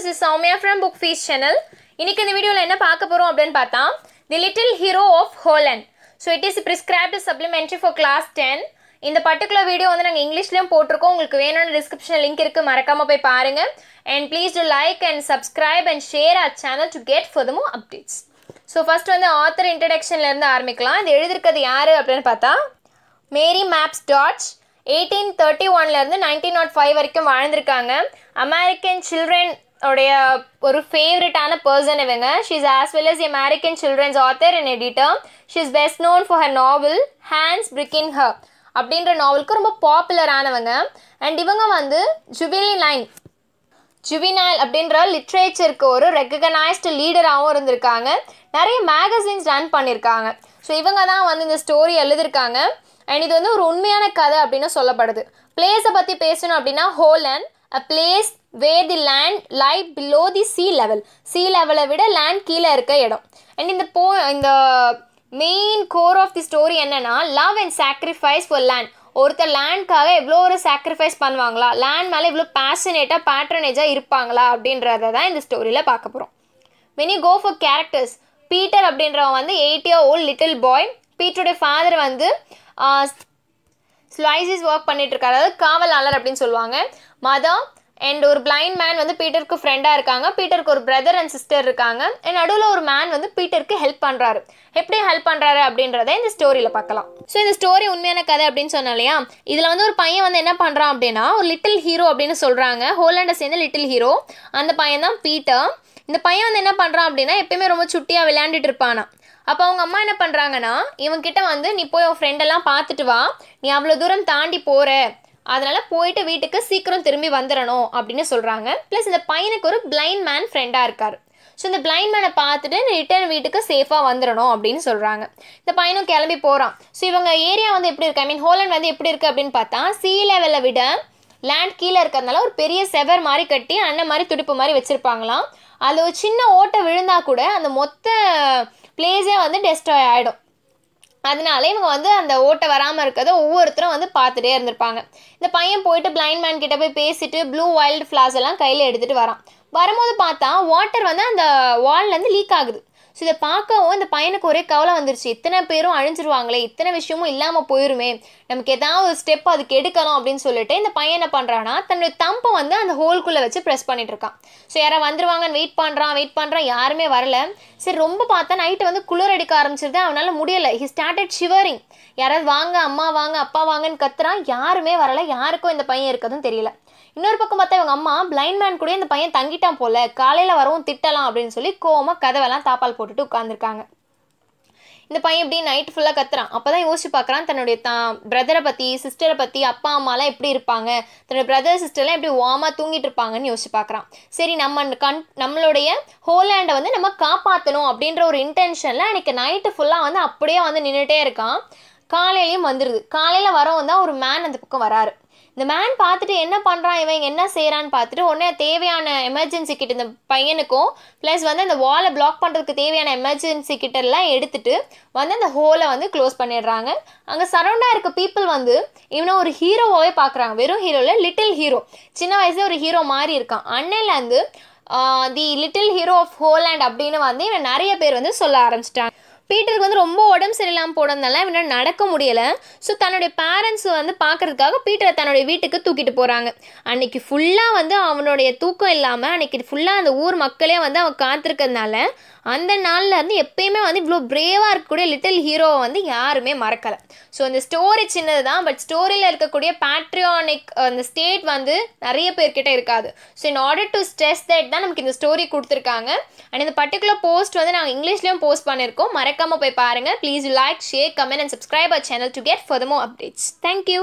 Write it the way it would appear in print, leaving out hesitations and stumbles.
This is Soumya from Book Feast Channel. Innikku indha video la enna paaka porom appdin paatha The Little Hero of Holland. So it is prescribed as supplementary for class 10. In the particular video vandu nanga English la potrukkom ungalku venana description link irukku marakama poi paarenga and please do like and subscribe and share our channel to get furthermore updates. So first vandu author introduction la irundha aarambikalam idu ezhudirukku yaaru appdin paatha Mary Mapes Dodge 1831 la irundhu 1905 varaikum vaazhndirukanga American children ஒரு ஃபேவரட்டான person இவங்க. She is as well as the American children's author and editor. She is best known for her novel Hans Breaking Her அப்படின்ற நாவலுக்கு ரொம்ப பாப்புலரானவங்க. And இவங்க வந்து juvenile அப்படின்ற லிட்ரேச்சருக்கு ஒரு recognised லீடராகவும் இருந்திருக்காங்க. நிறைய மேகசின்ஸ் ரன் பண்ணியிருக்காங்க. ஸோ இவங்க தான் வந்து இந்த ஸ்டோரி எழுதியிருக்காங்க. அண்ட் இது வந்து ஒரு உண்மையான கதை அப்படின்னு சொல்லப்படுது. பிளேஸை பற்றி பேசணும் அப்படின்னா Holland a place where the land lie below the sea level. Sea level விட land கீழே இருக்க இடம். அண்ட் இந்த main core of the story என்னன்னா love and sacrifice for land. ஒருத்தர் லேண்ட்காக எவ்வளோ ஒரு சாக்ரிஃபைஸ் பண்ணுவாங்களா, லேண்ட் மேலே இவ்வளோ பேஷனேட்டாக பேட்ரனேஜாக இருப்பாங்களா அப்படின்றத தான் இந்த ஸ்டோரியில் பார்க்க போகிறோம். when you go for characters, Peter அப்படின்றவன் வந்து 8-year-old லிட்டில் பாய். பீட்டருடைய ஃபாதர் வந்து ஸ்லைஸஸ் ஒர்க் பண்ணிட்டு இருக்காரு, அதாவது காவலாளர் அப்படின்னு சொல்லுவாங்க. மதர் அண்ட் ஒரு பிளைண்ட் மேன் வந்து பீட்டருக்கு ஃப்ரெண்டாக இருக்காங்க. பீட்டருக்கு ஒரு பிரதர் அண்ட் சிஸ்டர் இருக்காங்க. அண்ட் நடுவில் ஒரு மேன் வந்து பீட்டருக்கு ஹெல்ப் பண்ணுறாரு. எப்படி ஹெல்ப் பண்ணுறாரு அப்படின்றத இந்த ஸ்டோரியில் பார்க்கலாம். ஸோ இந்த ஸ்டோரி உண்மையான கதை அப்படின்னு சொன்னா இல்லையா, இதில் வந்து ஒரு பையன் வந்து என்ன பண்ணுறான் அப்படின்னா ஒரு லிட்டில் ஹீரோ அப்படின்னு சொல்கிறாங்க. ஹோலண்டை சேர்ந்த லிட்டில் ஹீரோ அந்த பையன் தான் பீட்டர். இந்த பையன் வந்து என்ன பண்ணுறான் அப்படின்னா எப்பயுமே ரொம்ப சுட்டியாக விளையாண்டுட்டு இருப்பானா. அப்போ அவங்க அம்மா என்ன பண்ணுறாங்கன்னா இவங்ககிட்ட வந்து நீ போய் உன் ஃப்ரெண்டெல்லாம் பார்த்துட்டு வா, நீ அவ்வளோ தூரம் தாண்டி போகிற, அதனால் போயிட்டு வீட்டுக்கு சீக்கிரம் திரும்பி வந்துடணும் அப்படின்னு சொல்கிறாங்க. ப்ளஸ் இந்த பையனுக்கு ஒரு பிளைண்ட் மேன் ஃப்ரெண்டாக இருக்கார். ஸோ இந்த பிளைண்ட் மேனை பார்த்துட்டு ரிட்டர்ன் வீட்டுக்கு சேஃபாக வந்துடணும் அப்படின்னு சொல்கிறாங்க. இந்த பையனும் கிளம்பி போகிறான். ஸோ இவங்க ஏரியா வந்து எப்படி இருக்கு, ஐ மீன் ஹோலண்ட் வந்து எப்படி இருக்குது அப்படின்னு பார்த்தா சீ லெவலை விட லேண்ட் கீழே இருக்கிறதுனால ஒரு பெரிய செவர் மாதிரி கட்டி அண்ணன் மாதிரி துடுப்பு மாதிரி வச்சுருப்பாங்களாம். அது ஒரு சின்ன ஓட்டை விழுந்தா கூட அந்த மொத்த பிளேஸே வந்து டெஸ்ட்ராய் ஆகிடும். அதனால இவங்க வந்து அந்த ஓட்டை வராமல் இருக்கிறத ஒவ்வொருத்தரும் வந்து பார்த்துட்டே இருந்திருப்பாங்க. இந்த பையன் போயிட்டு பிளைண்ட் மேன் கிட்ட போய் பேசிட்டு ப்ளூ வைல்டு ஃப்ளாஸ் எல்லாம் கையில் எடுத்துகிட்டு வரான். வரும்போது பார்த்தா வாட்டர் வந்து அந்த வால்லேருந்து லீக் ஆகுது. ஸோ இதை பார்க்கவும் இந்த பையனுக்கு ஒரே கவலை வந்துருச்சு, இத்தனை பேரும் அழிஞ்சிருவாங்களே, இத்தனை விஷயமும் இல்லாமல் போயிருமே, நமக்கு ஏதாவது ஒரு ஸ்டெப் அதுக்கு எடுக்கணும் அப்படின்னு சொல்லிட்டு இந்த பையன் என்ன பண்ணுறான்னா தன்னுடைய தம்பை வந்து அந்த ஹோல்குள்ளே வச்சு ப்ரெஸ் பண்ணிட்டு இருக்கான். ஸோ யாராவது வந்துருவாங்கன்னு வெயிட் பண்ணுறான், யாருமே வரல. சரி ரொம்ப பார்த்தா நைட்டு வந்து குளிர் அடிக்க ஆரம்பிச்சிருது, அவனால் முடியலை. He started shivering. யாராவது வாங்க, அம்மா வாங்க, அப்பா வாங்கன்னு கத்துறான். யாருமே வரலை, யாருக்கும் இந்த பையன் இருக்கதும் தெரியல. இன்னொரு பக்கம் பார்த்தா இவங்க அம்மா பிளைண்ட் மேன் கூட இந்த பையன் தங்கிட்டான் போல, காலையில் வரவும் திட்டலாம் அப்படின்னு சொல்லி கோவமாக கதவெல்லாம் தாப்பால் போட்டுட்டு உட்காந்துருக்காங்க. இந்த பையன் இப்படி நைட் ஃபுல்லாக கத்துறான். அப்போ தான் யோசிச்சு பார்க்குறான் தன்னுடைய பிரதரை பற்றி, சிஸ்டரை பற்றி, அப்பா அம்மாலாம் எப்படி இருப்பாங்க, தன்னுடைய பிரதர் சிஸ்டர்லாம் எப்படி வார்மாக தூங்கிட்டு இருப்பாங்கன்னு யோசிச்சு பார்க்குறான். சரி நம்மளுடைய ஹோலாண்டை வந்து நம்ம காப்பாற்றணும் அப்படின்ற ஒரு இன்டென்ஷனில் எனக்கு நைட்டு ஃபுல்லாக வந்து அப்படியே வந்து நின்றுட்டே இருக்கான். காலையிலையும் வந்துடுது. காலையில் வரவும் தான் ஒரு மேன் அந்த பக்கம் வராரு. இந்த மேன் பார்த்துட்டு என்ன பண்ணுறான் இவன், என்ன செய்கிறான்னு பார்த்துட்டு உடனே தேவையான எமர்ஜென்சி கிட்ட இந்த பையனுக்கும் ப்ளஸ் வந்து அந்த வாலை பிளாக் பண்ணுறதுக்கு தேவையான எமர்ஜென்சி கிட்டலாம் எடுத்துகிட்டு வந்து அந்த ஹோலை வந்து க்ளோஸ் பண்ணிடுறாங்க. அங்கே சரௌண்டாக இருக்க பீப்புள் வந்து இவனை ஒரு ஹீரோவாகவே பார்க்குறாங்க. வெறும் ஹீரோவில் லிட்டில் ஹீரோ, சின்ன வயசுல ஒரு ஹீரோ மாதிரி இருக்கான். அன்னையிலேருந்து the little hero of Holland அப்படின்னு வந்து இவன் நிறைய பேர் வந்து சொல்ல ஆரம்பிச்சிட்டாங்க. பீட்டருக்கு வந்து ரொம்ப உடம்பு சரியில்லாமல் போனதுனால இவனால் நடக்க முடியலை. ஸோ தன்னுடைய பேரண்ட்ஸ் வந்து பார்க்குறதுக்காக பீட்டரை தன்னுடைய வீட்டுக்கு தூக்கிட்டு போகிறாங்க. அன்றைக்கி ஃபுல்லாக வந்து அவனுடைய தூக்கம் இல்லாமல் அன்றைக்கி ஃபுல்லாக அந்த ஊர் மக்களே வந்து அவன் காத்திருக்கிறதுனால அந்த நாள்லேருந்து எப்பயுமே வந்து இவ்வளோ பிரேவாக இருக்கக்கூடிய லிட்டில் ஹீரோவை வந்து யாருமே மறக்கலை. ஸோ அந்த ஸ்டோரி சின்னது தான், பட் ஸ்டோரியில் இருக்கக்கூடிய பேட்ரியானிக் அந்த ஸ்டேட் வந்து நிறைய பேர்கிட்ட இருக்காது. So in order to stress that தான் நமக்கு இந்த ஸ்டோரி கொடுத்துருக்காங்க. அண்ட் இந்த பர்டிகுலர் போஸ்ட் வந்து நாங்கள் இங்கிலீஷ்லேயும் போஸ்ட் பண்ணியிருக்கோம், மறக்காமல் போய் பாருங்கள். Please like, share, comment and subscribe our channel to get further more updates. Thank you.